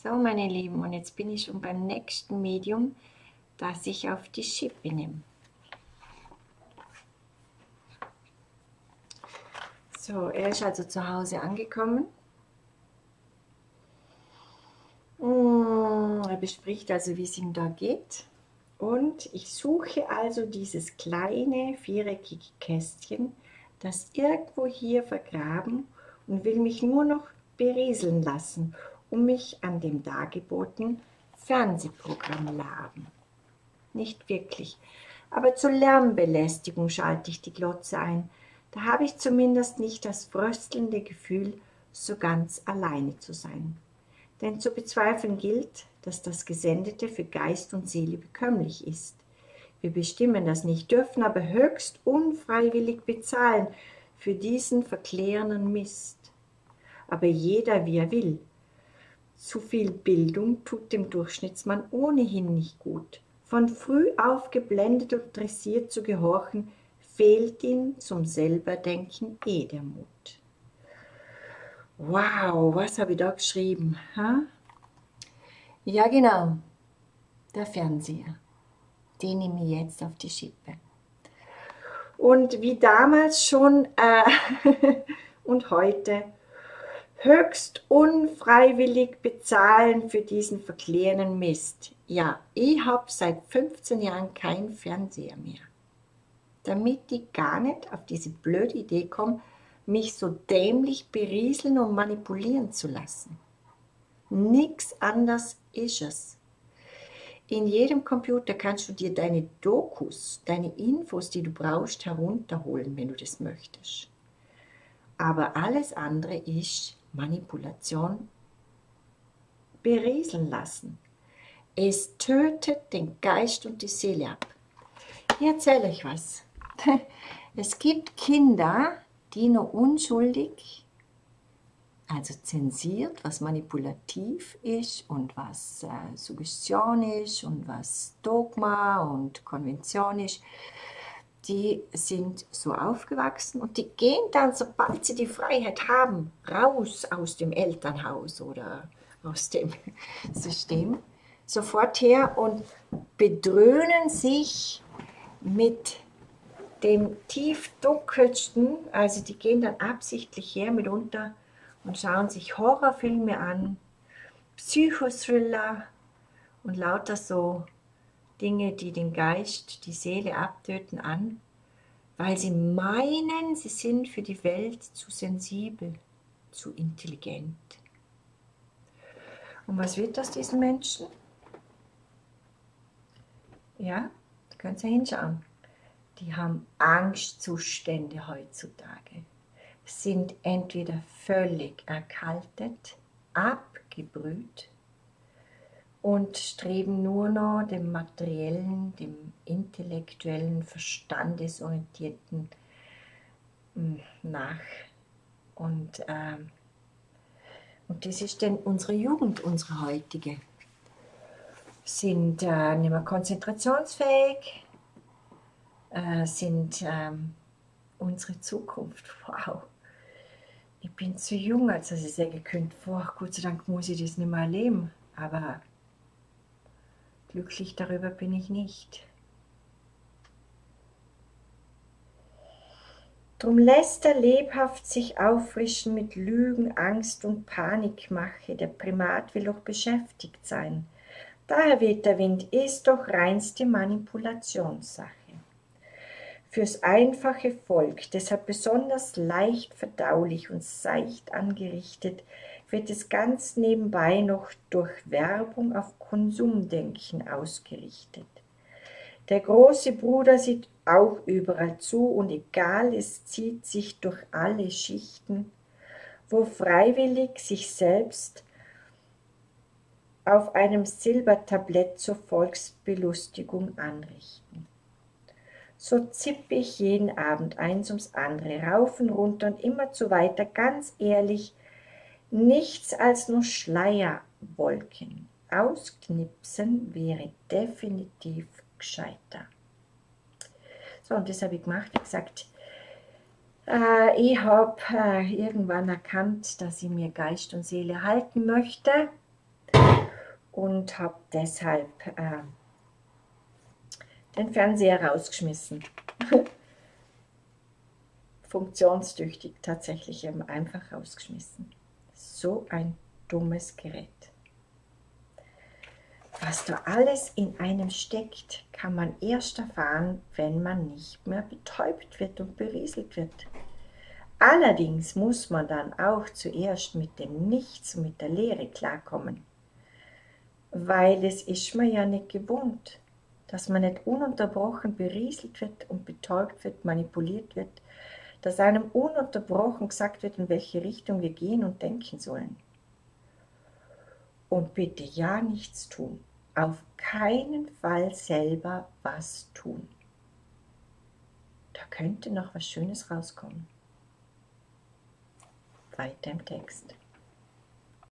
So, meine Lieben, und jetzt bin ich schon beim nächsten Medium, das ich auf die Schippe nehme. So, er ist also zu Hause angekommen. Er bespricht also, wie es ihm da geht. Und ich suche also dieses kleine viereckige Kästchen, das irgendwo hier vergraben, und will mich nur noch berieseln lassen, um mich an dem dargebotenen Fernsehprogramm laben. Nicht wirklich, aber zur Lärmbelästigung schalte ich die Glotze ein. Da habe ich zumindest nicht das fröstelnde Gefühl, so ganz alleine zu sein. Denn zu bezweifeln gilt, dass das Gesendete für Geist und Seele bekömmlich ist. Wir bestimmen das nicht, dürfen aber höchst unfreiwillig bezahlen für diesen verklärenden Mist. Aber jeder, wie er will. Zu viel Bildung tut dem Durchschnittsmann ohnehin nicht gut. Von früh auf geblendet und dressiert zu gehorchen, fehlt ihm zum Selberdenken eh der Mut. Wow, was habe ich da geschrieben? Ha? Ja genau, der Fernseher. Den nehme ich jetzt auf die Schippe. Und wie damals schon und heute, höchst unfreiwillig bezahlen für diesen verklärenden Mist. Ja, ich habe seit 15 Jahren keinen Fernseher mehr. Damit ich gar nicht auf diese blöde Idee komme, mich so dämlich berieseln und manipulieren zu lassen. Nix anders ist es. In jedem Computer kannst du dir deine Dokus, deine Infos, die du brauchst, herunterholen, wenn du das möchtest. Aber alles andere ist Manipulation, berieseln lassen. Es tötet den Geist und die Seele ab. Ich erzähle euch was. Es gibt Kinder, die nur unschuldig, also zensiert, was manipulativ ist und was Suggestion ist und was Dogma und Konvention ist, die sind so aufgewachsen und die gehen dann, sobald sie die Freiheit haben, raus aus dem Elternhaus oder aus dem System, sofort her und bedröhnen sich mit dem tief dunkelsten, also die gehen dann absichtlich her mitunter und schauen sich Horrorfilme an, Psychothriller und lauter so Dinge, die den Geist, die Seele abtöten, an, weil sie meinen, sie sind für die Welt zu sensibel, zu intelligent. Und was wird aus diesen Menschen? Ja, da könnt ihr hinschauen. Die haben Angstzustände heutzutage, sind entweder völlig erkaltet, abgebrüht und streben nur noch dem materiellen, dem intellektuellen, verstandesorientierten nach. Und das ist denn unsere Jugend, unsere heutige. Sind nicht mehr konzentrationsfähig, sind unsere Zukunft. Wow, ich bin zu jung, als dass ich sehr gekündigt war. Gott sei Dank muss ich das nicht mehr erleben, aber glücklich darüber bin ich nicht. Drum lässt er lebhaft sich auffrischen mit Lügen, Angst und Panikmache. Der Primat will doch beschäftigt sein. Daher weht der Wind, ist doch reinste Manipulationssache. Fürs einfache Volk, deshalb besonders leicht verdaulich und seicht angerichtet, wird es ganz nebenbei noch durch Werbung auf Konsumdenken ausgerichtet. Der große Bruder sieht auch überall zu und egal, es zieht sich durch alle Schichten, wo freiwillig sich selbst auf einem Silbertablett zur Volksbelustigung anrichten. So zippe ich jeden Abend eins ums andere, rauf und runter und immerzu weiter, ganz ehrlich, nichts als nur Schleierwolken. Ausknipsen wäre definitiv gescheiter. So, und das habe ich gemacht. Wie gesagt, ich habe irgendwann erkannt, dass ich mir Geist und Seele halten möchte. und habe deshalb den Fernseher rausgeschmissen. Funktionstüchtig tatsächlich, eben einfach rausgeschmissen. So ein dummes Gerät. Was da alles in einem steckt, kann man erst erfahren, wenn man nicht mehr betäubt wird und berieselt wird. Allerdings muss man dann auch zuerst mit dem Nichts, mit der Leere klarkommen. Weil es ist man ja nicht gewohnt, dass man nicht ununterbrochen berieselt wird und betäubt wird, manipuliert wird, dass einem ununterbrochen gesagt wird, in welche Richtung wir gehen und denken sollen. Und bitte ja nichts tun, auf keinen Fall selber was tun. Da könnte noch was Schönes rauskommen. Weiter im Text.